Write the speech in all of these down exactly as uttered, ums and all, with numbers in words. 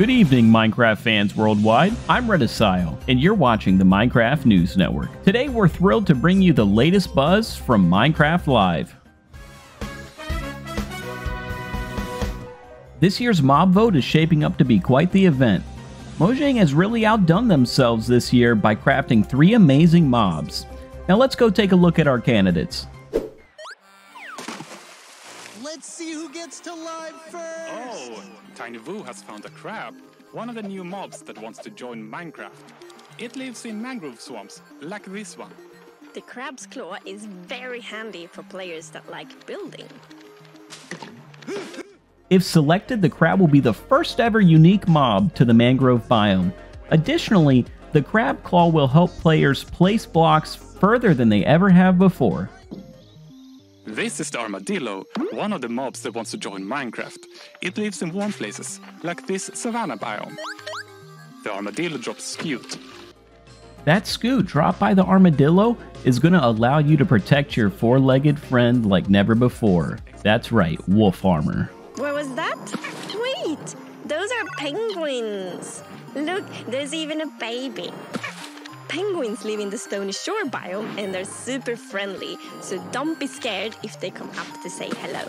Good evening, Minecraft fans worldwide. I'm Redisile, and you're watching the Minecraft News Network. Today, we're thrilled to bring you the latest buzz from Minecraft Live. This year's Mob Vote is shaping up to be quite the event. Mojang has really outdone themselves this year by crafting three amazing mobs. Now let's go take a look at our candidates. Let's see who gets to live first! Oh, Tiny Vu has found a crab, one of the new mobs that wants to join Minecraft. It lives in mangrove swamps, like this one. The crab's claw is very handy for players that like building. If selected, the crab will be the first ever unique mob to the mangrove biome. Additionally, the crab claw will help players place blocks further than they ever have before. This is the armadillo, one of the mobs that wants to join Minecraft. It lives in warm places, like this savanna biome. The armadillo drops Scoot. That Scoot dropped by the armadillo is going to allow you to protect your four-legged friend like never before. That's right, wolf armor. What was that? Wait, those are penguins. Look, there's even a baby. Penguins live in the Stony Shore biome and they're super friendly, so don't be scared if they come up to say hello.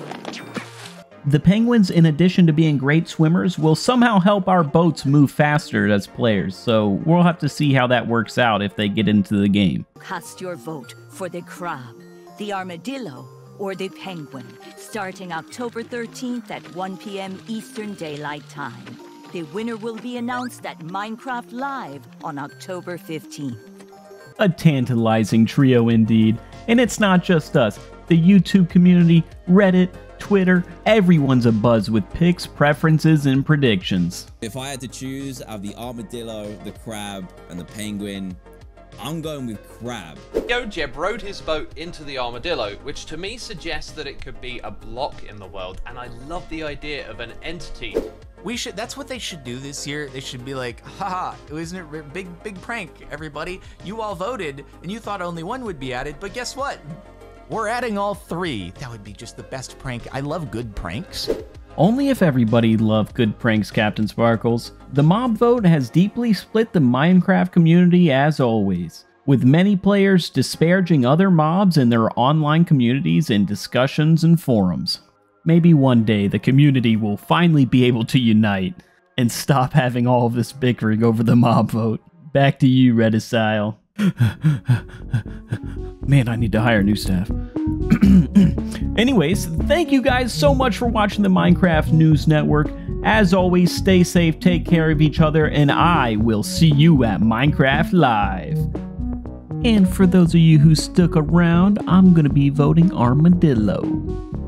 The penguins, in addition to being great swimmers, will somehow help our boats move faster as players, so we'll have to see how that works out if they get into the game. Cast your vote for the crab, the armadillo, or the penguin, starting October thirteenth at one p m Eastern Daylight Time. The winner will be announced at Minecraft Live on October fifteenth. A tantalizing trio indeed. And it's not just us. The YouTube community, Reddit, Twitter, everyone's abuzz with picks, preferences, and predictions. If I had to choose out of the armadillo, the crab, and the penguin, I'm going with crab. Yo, Jeb rode his boat into the armadillo, which to me suggests that it could be a block in the world, and I love the idea of an entity. We should, that's what they should do this year. They should be like, haha, isn't it big, big prank, everybody? You all voted, and you thought only one would be added, but guess what? We're adding all three. That would be just the best prank. I love good pranks. Only if everybody loved good pranks, Captain Sparkles. The mob vote has deeply split the Minecraft community as always, with many players disparaging other mobs in their online communities and discussions and forums. Maybe one day the community will finally be able to unite and stop having all of this bickering over the mob vote. Back to you, Redisile. Man, I need to hire new staff. Anyways, thank you guys so much for watching the Minecraft News Network. As always, stay safe, take care of each other, and I will see you at Minecraft Live. And for those of you who stuck around, I'm going to be voting Armadillo.